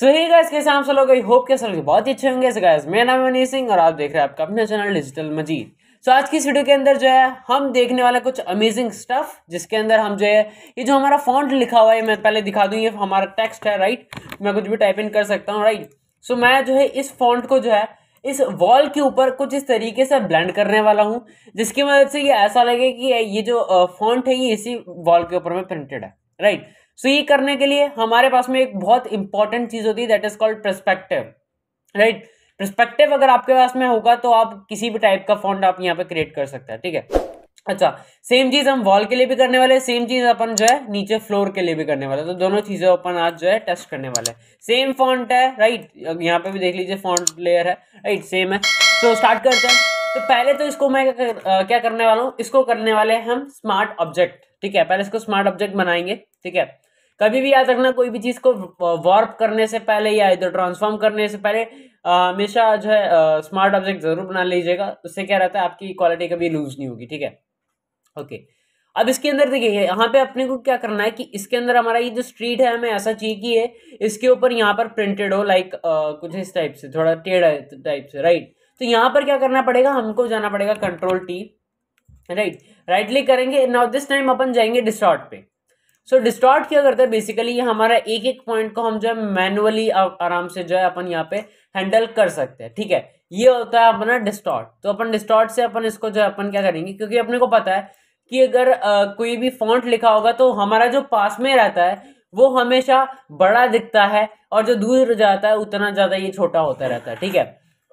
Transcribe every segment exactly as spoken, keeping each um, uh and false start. सो ये गाइस कैसे आप सब लोग, आई होप के सब लोग बहुत ही अच्छे होंगे। सो गाइस मेरा नाम है मनीष सिंह और आप देख रहे हैं आपका अपना channel digital Majeed. So so, आज की इस वीडियो के अंदर जो है हम देखने वाला कुछ अमेजिंग स्टफ, जिसके अंदर हम जो है ये जो हमारा फॉन्ट लिखा हुआ है, मैं पहले दिखा दूँ, ये हमारा टेक्स्ट है राइट, मैं कुछ भी टाइप इन कर सकता हूँ राइट। सो so, मैं जो है इस फॉन्ट को जो है इस वॉल के ऊपर कुछ इस तरीके से ब्लेंड करने वाला हूँ, जिसकी मदद से ये ऐसा लगे कि ये जो फॉन्ट है ये इसी वॉल के ऊपर में प्रिंटेड है राइट। सो so, ये करने के लिए हमारे पास में एक बहुत इंपॉर्टेंट चीज होती है, that is called perspective right. Perspective अगर आपके पास में होगा तो आप किसी भी टाइप का फॉन्ट आप यहाँ पे क्रिएट कर सकते हैं, ठीक है। अच्छा, सेम चीज हम वॉल के लिए भी करने वाले हैं, सेम चीज अपन जो है नीचे फ्लोर के लिए भी करने वाले हैं। तो दोनों चीजें अपन आज जो है टेस्ट करने वाले हैं। सेम फॉन्ट है राइट, यहाँ पे भी देख लीजिए फॉन्ट लेयर है राइट, सेम है। तो स्टार्ट करते हैं। तो पहले तो इसको मैं क्या करने वाला हूँ, इसको करने वाले हैं हम स्मार्ट ऑब्जेक्ट, ठीक है। पहले इसको स्मार्ट ऑब्जेक्ट बनाएंगे, ठीक है। कभी भी याद रखना, कोई भी चीज को वार्प करने से पहले या इधर ट्रांसफॉर्म करने से पहले हमेशा जो है स्मार्ट ऑब्जेक्ट जरूर बना लीजिएगा। उससे क्या रहता है, आपकी क्वालिटी कभी लूज नहीं होगी, ठीक है। ओके, अब इसके अंदर देखिए यहाँ पे अपने को क्या करना है कि इसके अंदर हमारा ये जो स्ट्रीट है हमें ऐसा चाहिए कि ये इसके ऊपर यहाँ पर प्रिंटेड हो, लाइक कुछ इस टाइप से, थोड़ा टेढ़ा टाइप से राइट। तो यहाँ पर क्या करना पड़ेगा, हमको जाना पड़ेगा control T right, right click करेंगे। नाउ दिस टाइम अपन जाएंगे डिस्टॉर्ट पे। सो डिस्टॉर्ट क्या करता है, बेसिकली ये हमारा एक एक पॉइंट को हम जो है मैनुअली आराम से जो है अपन यहाँ पे हैंडल कर सकते हैं, ठीक है। ये होता है अपना डिस्टॉर्ट। तो अपन डिस्टॉर्ट से अपन इसको जो है अपन क्या करेंगे, क्योंकि अपने को पता है कि अगर आ, कोई भी फॉन्ट लिखा होगा तो हमारा जो पास में रहता है वो हमेशा बड़ा दिखता है और जो दूर जाता है उतना ज़्यादा ये छोटा होता रहता है, ठीक है।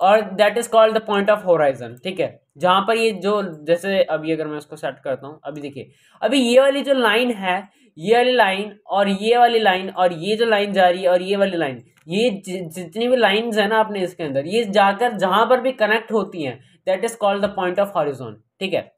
और that is called the point of horizon, ठीक है। जहाँ पर ये जो जैसे अभी अगर मैं इसको सेट करता हूँ, अभी देखिए अभी ये वाली जो लाइन है, ये वाली लाइन और ये वाली लाइन और ये जो लाइन जा रही है और ये वाली लाइन, ये जितनी भी लाइंस है ना आपने इसके अंदर, ये जाकर जहाँ पर भी कनेक्ट होती हैं, that is called the point of horizon, ठीक है।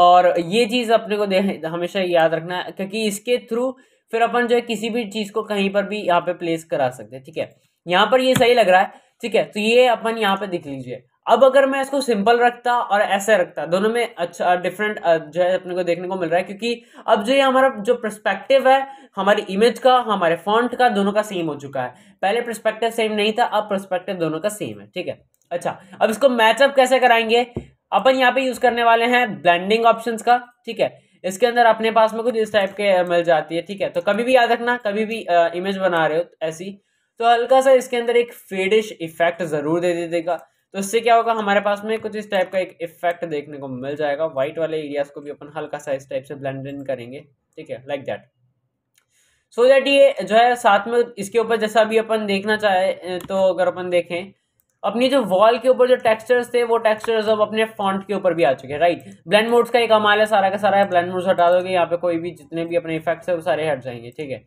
और ये चीज़ अपने को दे हमेशा याद रखना है, क्योंकि इसके थ्रू फिर अपन जो है किसी भी चीज़ को कहीं पर भी यहाँ पे प्लेस करा सकते हैं, ठीक है। यहाँ पर ये सही लग रहा है, ठीक है। तो ये अपन यहाँ पे देख लीजिए। अब अगर मैं इसको सिंपल रखता और ऐसे रखता, दोनों में अच्छा डिफरेंट जो है अपने को देखने को मिल रहा है, क्योंकि अब जो ये हमारा जो पर्सपेक्टिव है हमारी इमेज का, हमारे फॉन्ट का, दोनों का सेम हो चुका है। पहले पर्सपेक्टिव सेम नहीं था, अब पर्सपेक्टिव दोनों का सेम है, ठीक है। अच्छा, अब इसको मैचअप कैसे कराएंगे, अपन यहाँ पे यूज करने वाले हैं ब्लेंडिंग ऑप्शंस का, ठीक है। इसके अंदर अपने पास में कुछ इस टाइप के मिल जाती है, ठीक है। तो कभी भी याद रखना, कभी भी इमेज बना रहे हो ऐसी, तो हल्का सा इसके अंदर एक फेडिश इफेक्ट जरूर दे देगा। तो इससे क्या होगा, हमारे पास में कुछ इस टाइप का एक इफेक्ट देखने को मिल जाएगा। व्हाइट वाले एरियाज को भी अपन हल्का सा इस टाइप से ब्लेंड इन करेंगे, ठीक है, लाइक दैट। सो दैट ये जो है साथ में इसके ऊपर जैसा भी अपन देखना चाहे, तो अगर अपन देखें अपनी जो वॉल के ऊपर जो टेक्सचर्स थे वो टेक्सचर्स अब अपने फॉन्ट के ऊपर भी आ चुके हैं राइट। ब्लेंड मोड्स का एक कमाल है, सारा का सारा ब्लेंड मोड्स हटा दोगे, यहाँ पे कोई भी जितने भी अपने इफेक्ट्स है वो सारे हट जाएंगे, ठीक है।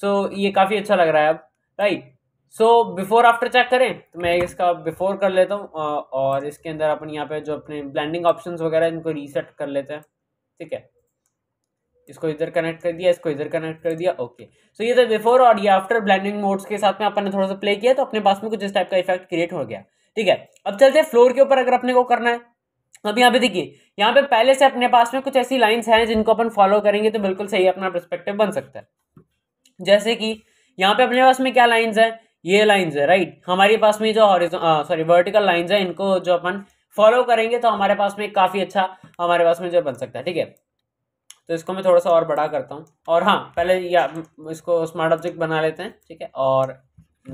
सो so, ये काफ़ी अच्छा लग रहा है अब right. So before after check करें तो मैं इसका बिफोर कर लेता हूँ, और इसके अंदर अपन यहाँ पे जो अपने ब्लेंडिंग ऑप्शंस वगैरह इनको रीसेट कर लेते हैं, ठीक है। इसको इधर कनेक्ट कर दिया, इसको इधर कनेक्ट कर दिया, ओके। सो so, ये तो बिफोर और ये आफ्टर ब्लेंडिंग मोड्स के साथ में अपन ने थोड़ा सा प्ले किया, तो अपने पास में कुछ इस टाइप का इफेक्ट क्रिएट हो गया, ठीक है। अब चलते हैं फ्लोर के ऊपर अगर अपने को करना है। अब यहाँ पे देखिए, यहाँ पे पहले से अपने पास में कुछ ऐसी लाइन्स हैं जिनको अपन फॉलो करेंगे तो बिल्कुल सही अपना पर्सपेक्टिव बन सकता है। जैसे कि यहाँ पे अपने पास में क्या लाइन्स है, ये लाइन्स है राइट। हमारे पास में जो हॉरिजॉन्टल सॉरी वर्टिकल लाइन्स है, इनको जो अपन फॉलो करेंगे तो हमारे पास में काफ़ी अच्छा हमारे पास में जो बन सकता है, ठीक है। तो इसको मैं थोड़ा सा और बड़ा करता हूँ, और हाँ पहले या इसको स्मार्ट ऑब्जेक्ट बना लेते हैं, ठीक है। और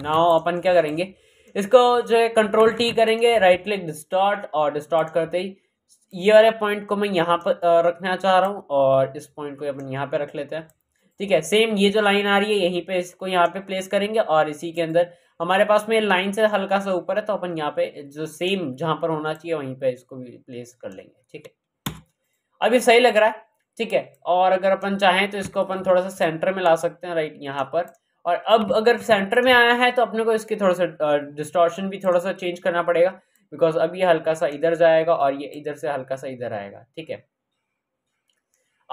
नाउ अपन क्या करेंगे, इसको जो है कंट्रोल टी करेंगे, राइट क्लिक डिस्टॉर्ट, और डिस्टॉर्ट करते ही ये वाले पॉइंट को मैं यहाँ पर रखना चाह रहा हूँ, और इस पॉइंट को अपन यहाँ पे रख लेते हैं, ठीक है। सेम ये जो लाइन आ रही है यहीं पे इसको यहाँ पे प्लेस करेंगे, और इसी के अंदर हमारे पास में लाइन से हल्का सा ऊपर है तो अपन यहाँ पे जो सेम जहाँ पर होना चाहिए वहीं पे इसको भी प्लेस कर लेंगे, ठीक है। अब ये सही लग रहा है, ठीक है। और अगर अपन चाहें तो इसको अपन थोड़ा सा सेंटर में ला सकते हैं राइट, यहाँ पर। और अब अगर सेंटर में आया है तो अपने को इसकी थोड़ा सा डिस्टॉर्शन भी थोड़ा सा चेंज करना पड़ेगा, बिकॉज अब ये हल्का सा इधर जाएगा और ये इधर से हल्का सा इधर आएगा, ठीक है।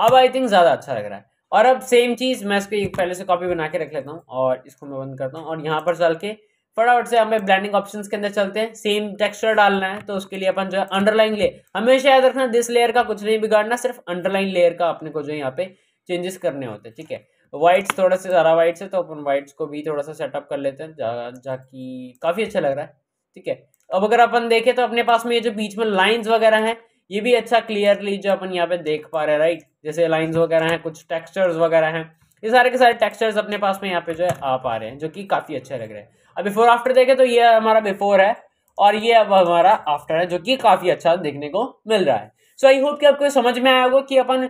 अब आई थिंक ज़्यादा अच्छा लग रहा है। और अब सेम चीज़ मैं इसको एक पहले से कॉपी बना के रख लेता हूँ, और इसको मैं बंद करता हूँ, और यहाँ पर चल के फटाफट से हमें ब्लेंडिंग ऑप्शंस के अंदर चलते हैं। सेम टेक्सचर डालना है तो उसके लिए अपन जो है अंडरलाइन लेयर, हमेशा याद रखना दिस लेयर का कुछ नहीं बिगाड़ना, सिर्फ अंडरलाइन लेयर का अपने को जो यहाँ पे चेंजेस करने होते हैं, ठीक है। वाइट्स थोड़ा से ज़्यादा वाइट्स है तो अपन वाइट्स को भी थोड़ा सा सेटअप कर लेते हैं ताकि काफ़ी अच्छा लग रहा है। ठीक है, अब अगर अपन देखें तो अपने पास में ये जो बीच में लाइंस वगैरह हैं ये भी अच्छा क्लियरली जो अपन यहाँ पे देख पा रहे हैं, राइट। जैसे लाइंस वगैरह हैं, कुछ टेक्सचर्स वगैरह हैं, ये सारे के सारे टेक्सचर्स अपने पास में यहाँ पे जो है आ पा रहे हैं, जो कि काफ़ी अच्छे लग रहे हैं। अब बिफोर आफ्टर देखें तो ये हमारा बिफोर है और ये अब हमारा आफ्टर है, जो कि काफ़ी अच्छा देखने को मिल रहा है। सो आई होप कि आपको समझ में आया होगा कि अपन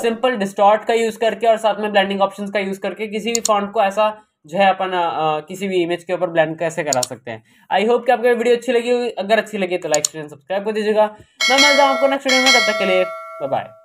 सिंपल डिस्टॉर्ट का यूज़ करके और साथ में ब्लेंडिंग ऑप्शंस का यूज़ करके किसी भी फॉन्ट को ऐसा जो है अपन uh, किसी भी इमेज के ऊपर ब्लेंड कैसे करा सकते हैं। आई होप कि आपको वीडियो अच्छी लगी होगी, अगर अच्छी लगी तो लाइक शेयर सब्सक्राइब कर दीजिएगा। मैं मिलता हूँ आपको नेक्स्ट वीडियो में, तब तक के लिए बाय बाय।